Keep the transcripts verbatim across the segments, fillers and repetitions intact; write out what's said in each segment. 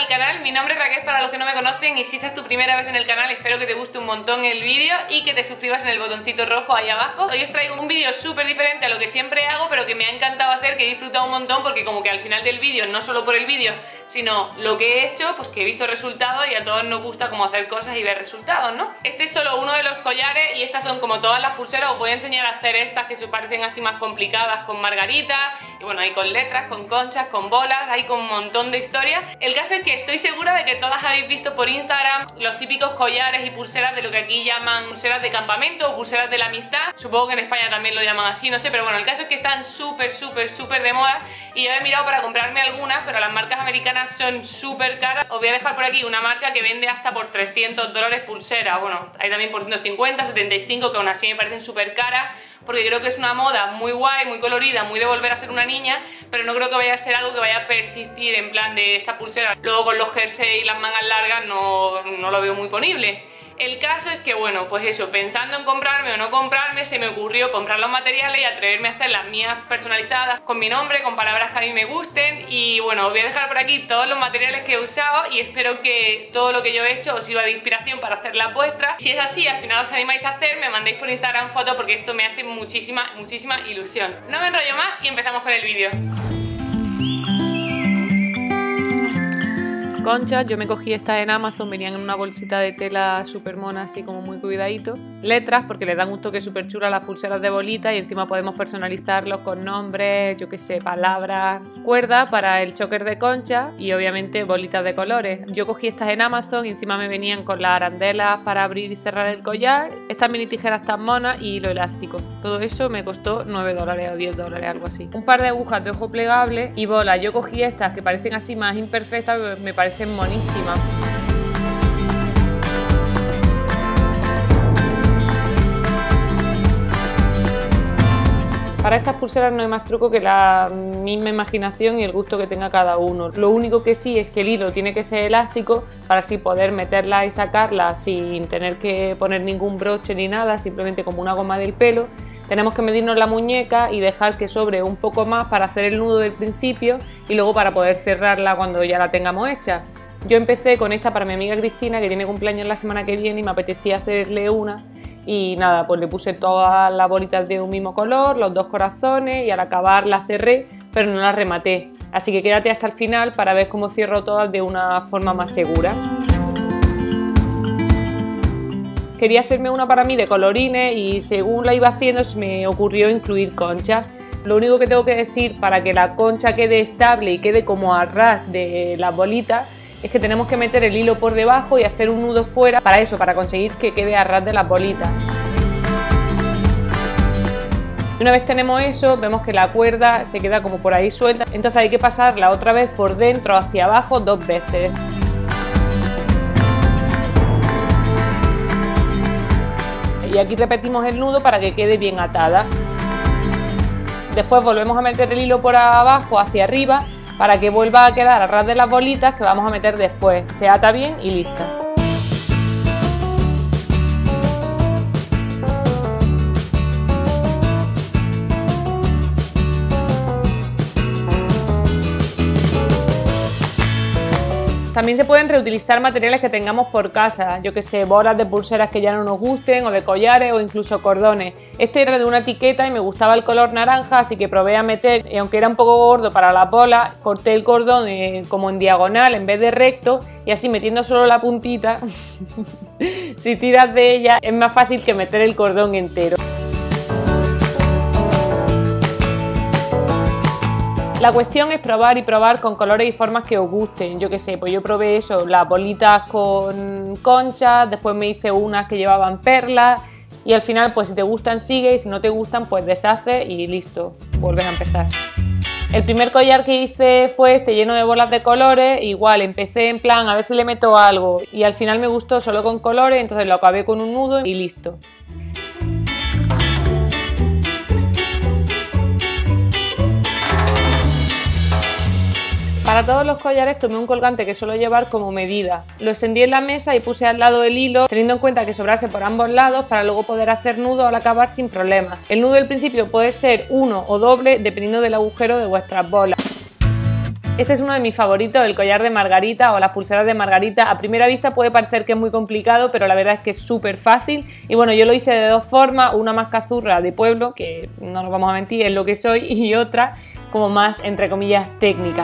al canal, mi nombre es Raquel para los que no me conocen y si esta es tu primera vez en el canal espero que te guste un montón el vídeo y que te suscribas en el botoncito rojo ahí abajo. Hoy os traigo un vídeo súper diferente a lo que siempre hago pero que me ha encantado hacer, que he disfrutado un montón porque como que al final del vídeo, no solo por el vídeo sino lo que he hecho, pues que he visto resultados y a todos nos gusta como hacer cosas y ver resultados, ¿no? Este es solo uno de los collares y estas son como todas las pulseras, os voy a enseñar a hacer estas que se parecen así más complicadas con margaritas y bueno, hay con letras, con conchas, con bolas, hay con un montón de historias. El caso es que estoy segura de que todas habéis visto por Instagram los típicos collares y pulseras de lo que aquí llaman pulseras de campamento o pulseras de la amistad. Supongo que en España también lo llaman así, no sé, pero bueno, el caso es que están súper, súper, súper de moda y yo he mirado para comprarme algunas, pero las marcas americanas son súper caras. Os voy a dejar por aquí una marca que vende hasta por trescientos dólares pulsera, bueno, hay también por ciento cincuenta, setenta y cinco, que aún así me parecen súper caras. Porque creo que es una moda muy guay, muy colorida, muy de volver a ser una niña, pero no creo que vaya a ser algo que vaya a persistir en plan de esta pulsera. Luego con los jerseys y las mangas largas no, no lo veo muy ponible. El caso es que bueno, pues eso, pensando en comprarme o no comprarme, se me ocurrió comprar los materiales y atreverme a hacer las mías personalizadas con mi nombre, con palabras que a mí me gusten. Y bueno, os voy a dejar por aquí todos los materiales que he usado y espero que todo lo que yo he hecho os sirva de inspiración para hacer las vuestras. Si es así, al final os animáis a hacer, me mandéis por Instagram fotos porque esto me hace muchísima, muchísima ilusión. No me enrollo más y empezamos con el vídeo. Conchas, yo me cogí estas en Amazon, venían en una bolsita de tela súper mona, así como muy cuidadito. Letras, porque le dan un toque súper chulo a las pulseras de bolita y encima podemos personalizarlos con nombres, yo qué sé, palabras. Cuerda para el choker de conchas y obviamente bolitas de colores. Yo cogí estas en Amazon y encima me venían con las arandelas para abrir y cerrar el collar, estas mini tijeras tan monas y hilo elástico. Todo eso me costó nueve dólares o diez dólares, algo así. Un par de agujas de ojo plegable y bolas. Yo cogí estas que parecen así más imperfectas, me parecen parecen monísimas. Para estas pulseras no hay más truco que la misma imaginación y el gusto que tenga cada uno. Lo único que sí es que el hilo tiene que ser elástico para así poder meterla y sacarla sin tener que poner ningún broche ni nada, simplemente como una goma del pelo. Tenemos que medirnos la muñeca y dejar que sobre un poco más para hacer el nudo del principio y luego para poder cerrarla cuando ya la tengamos hecha. Yo empecé con esta para mi amiga Cristina, que tiene cumpleaños la semana que viene y me apetecía hacerle una. Y nada, pues le puse todas las bolitas de un mismo color, los dos corazones y al acabar la cerré, pero no la rematé. Así que quédate hasta el final para ver cómo cierro todas de una forma más segura. Quería hacerme una para mí de colorines y según la iba haciendo se me ocurrió incluir conchas. Lo único que tengo que decir para que la concha quede estable y quede como a ras de las bolitas es que tenemos que meter el hilo por debajo y hacer un nudo fuera para eso, para conseguir que quede a ras de las bolitas. Una vez tenemos eso, vemos que la cuerda se queda como por ahí suelta, entonces hay que pasarla otra vez por dentro hacia abajo dos veces. Y aquí repetimos el nudo para que quede bien atada. Después volvemos a meter el hilo por abajo hacia arriba para que vuelva a quedar a ras de las bolitas que vamos a meter después. Se ata bien y lista. También se pueden reutilizar materiales que tengamos por casa, yo que sé, bolas de pulseras que ya no nos gusten o de collares o incluso cordones. Este era de una etiqueta y me gustaba el color naranja, así que probé a meter, y aunque era un poco gordo para las bolas, corté el cordón eh, como en diagonal en vez de recto y así metiendo solo la puntita, si tiras de ella es más fácil que meter el cordón entero. La cuestión es probar y probar con colores y formas que os gusten. Yo qué sé, pues yo probé eso, las bolitas con conchas, después me hice unas que llevaban perlas y al final pues si te gustan sigue y si no te gustan pues deshaces y listo, vuelven a empezar. El primer collar que hice fue este lleno de bolas de colores, igual empecé en plan a ver si le meto algo y al final me gustó solo con colores, entonces lo acabé con un nudo y listo. Para todos los collares tomé un colgante que suelo llevar como medida. Lo extendí en la mesa y puse al lado el hilo, teniendo en cuenta que sobrase por ambos lados para luego poder hacer nudo al acabar sin problemas. El nudo del principio puede ser uno o doble dependiendo del agujero de vuestras bolas. Este es uno de mis favoritos, el collar de margarita o las pulseras de margarita. A primera vista puede parecer que es muy complicado, pero la verdad es que es súper fácil. Y bueno, yo lo hice de dos formas, una más cazurra de pueblo, que no nos vamos a mentir, es lo que soy, y otra como más, entre comillas, técnica.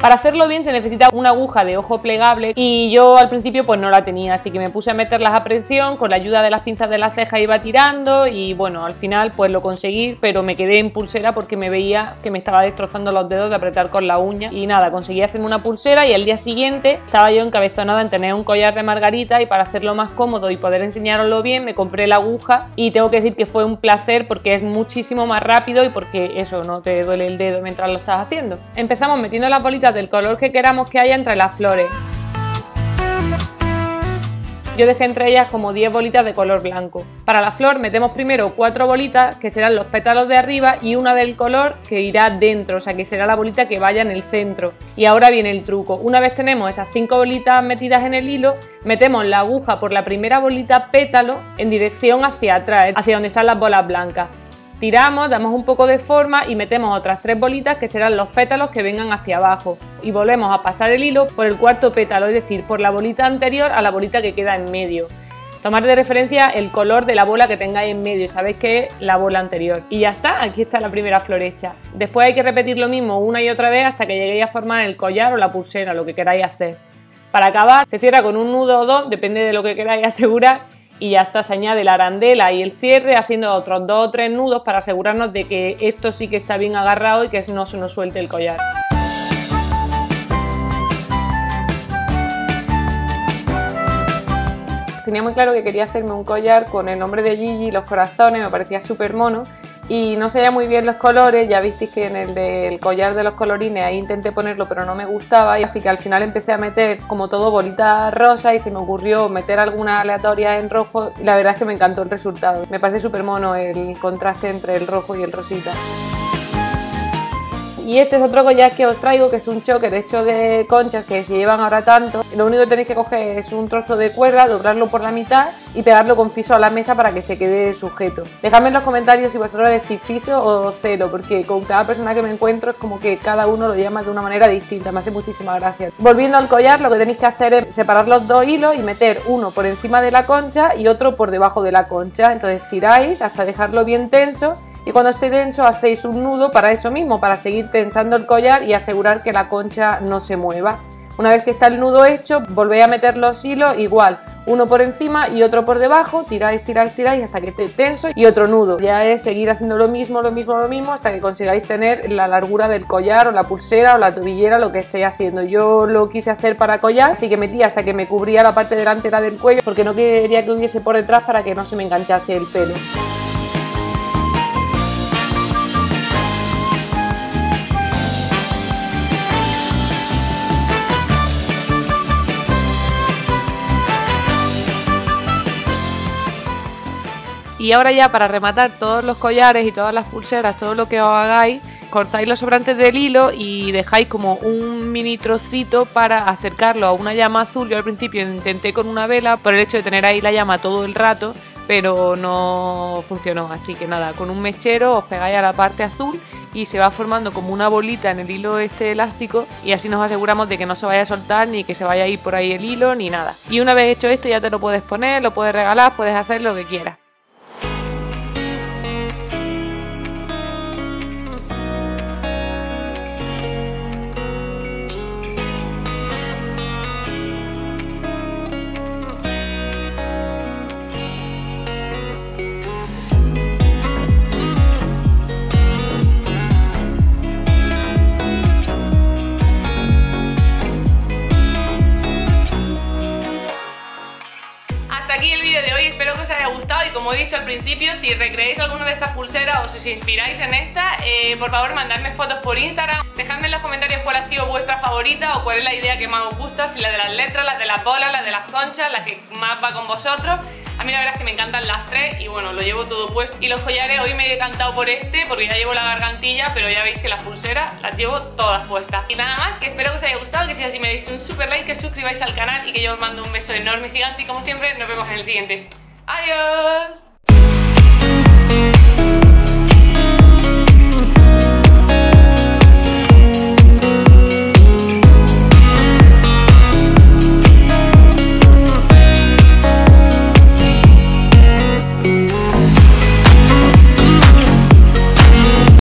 Para hacerlo bien se necesita una aguja de ojo plegable y yo al principio pues no la tenía, así que me puse a meterlas a presión, con la ayuda de las pinzas de la ceja iba tirando y bueno, al final pues lo conseguí, pero me quedé en pulsera porque me veía que me estaba destrozando los dedos de apretar con la uña y nada, conseguí hacerme una pulsera y al día siguiente estaba yo encabezonada en tener un collar de margarita y para hacerlo más cómodo y poder enseñároslo bien me compré la aguja y tengo que decir que fue un placer porque es muchísimo más rápido y porque eso, no te duele el dedo mientras lo estás haciendo. Empezamos metiendo las bolitas del color que queramos que haya entre las flores. Yo dejé entre ellas como diez bolitas de color blanco. Para la flor metemos primero cuatro bolitas que serán los pétalos de arriba y una del color que irá dentro, o sea que será la bolita que vaya en el centro. Y ahora viene el truco. Una vez tenemos esas cinco bolitas metidas en el hilo, metemos la aguja por la primera bolita pétalo en dirección hacia atrás, hacia donde están las bolas blancas. Tiramos, damos un poco de forma y metemos otras tres bolitas que serán los pétalos que vengan hacia abajo y volvemos a pasar el hilo por el cuarto pétalo, es decir, por la bolita anterior a la bolita que queda en medio. Tomad de referencia el color de la bola que tengáis en medio, sabéis que es la bola anterior. Y ya está, aquí está la primera flor hecha. Después hay que repetir lo mismo una y otra vez hasta que lleguéis a formar el collar o la pulsera, lo que queráis hacer. Para acabar se cierra con un nudo o dos, depende de lo que queráis asegurar. Y ya está, se añade la arandela y el cierre haciendo otros dos o tres nudos para asegurarnos de que esto sí que está bien agarrado y que no se nos suelte el collar. Tenía muy claro que quería hacerme un collar con el nombre de Gigi, los corazones, me parecía súper mono. Y no sabía muy bien los colores, ya visteis que en el del collar de los colorines ahí intenté ponerlo pero no me gustaba, así que al final empecé a meter como todo bolitas rosa y se me ocurrió meter alguna aleatoria en rojo y la verdad es que me encantó el resultado. Me parece súper mono el contraste entre el rojo y el rosita. Y este es otro collar que os traigo, que es un choker hecho de conchas que se llevan ahora tanto. Lo único que tenéis que coger es un trozo de cuerda, doblarlo por la mitad y pegarlo con fiso a la mesa para que se quede sujeto. Dejadme en los comentarios si vosotros decís fiso o cero, porque con cada persona que me encuentro es como que cada uno lo llama de una manera distinta, me hace muchísima gracia. Volviendo al collar, lo que tenéis que hacer es separar los dos hilos y meter uno por encima de la concha y otro por debajo de la concha. Entonces tiráis hasta dejarlo bien tenso. Y cuando esté tenso hacéis un nudo para eso mismo, para seguir tensando el collar y asegurar que la concha no se mueva. Una vez que está el nudo hecho, volvéis a meter los hilos igual, uno por encima y otro por debajo, tiráis, tiráis, tiráis hasta que esté tenso y otro nudo. Ya es seguir haciendo lo mismo, lo mismo, lo mismo hasta que consigáis tener la largura del collar o la pulsera o la tobillera, lo que estéis haciendo. Yo lo quise hacer para collar, así que metí hasta que me cubría la parte delantera del cuello porque no quería que hubiese por detrás para que no se me enganchase el pelo. Y ahora ya para rematar todos los collares y todas las pulseras, todo lo que os hagáis, cortáis los sobrantes del hilo y dejáis como un mini trocito para acercarlo a una llama azul. Yo al principio intenté con una vela por el hecho de tener ahí la llama todo el rato, pero no funcionó. Así que nada, con un mechero os pegáis a la parte azul y se va formando como una bolita en el hilo este elástico y así nos aseguramos de que no se vaya a soltar ni que se vaya a ir por ahí el hilo ni nada. Y una vez hecho esto ya te lo puedes poner, lo puedes regalar, puedes hacer lo que quieras. Y como he dicho al principio, si recreáis alguna de estas pulseras o si os inspiráis en esta, eh, por favor mandadme fotos por Instagram. Dejadme en los comentarios cuál ha sido vuestra favorita o cuál es la idea que más os gusta, si la de las letras, la de las bolas, la de las conchas, la que más va con vosotros. A mí la verdad es que me encantan las tres y bueno, lo llevo todo puesto. Y los collares hoy me he decantado por este porque ya llevo la gargantilla, pero ya veis que las pulseras las llevo todas puestas. Y nada más, que espero que os haya gustado, que si es así me deis un super like, que os suscribáis al canal y que yo os mando un beso enorme, gigante y como siempre nos vemos en el siguiente. ¡Adiós!